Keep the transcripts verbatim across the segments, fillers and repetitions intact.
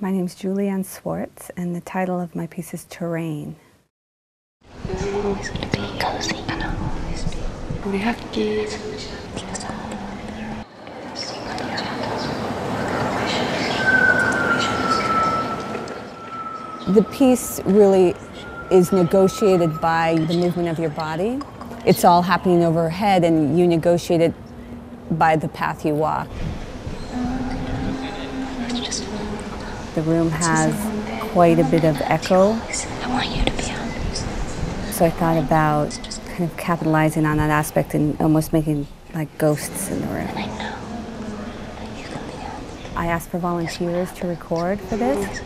My name's Julianne Swartz, and the title of my piece is Terrain. It's always going to be cozy and I'll always be really happy. The piece really is negotiated by the movement of your body. It's all happening overhead, and you negotiate it by the path you walk. The room has quite a bit of echo. I want you to be on. So I thought about kind of capitalizing on that aspect and almost making like ghosts in the room. I asked for volunteers to record for this.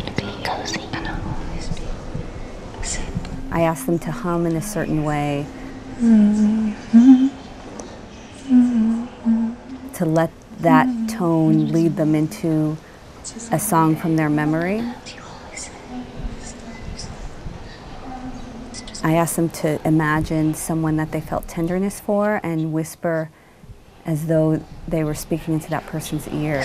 I asked them to hum in a certain way, to let that tone lead them into a song from their memory. I asked them to imagine someone that they felt tenderness for and whisper as though they were speaking into that person's ear.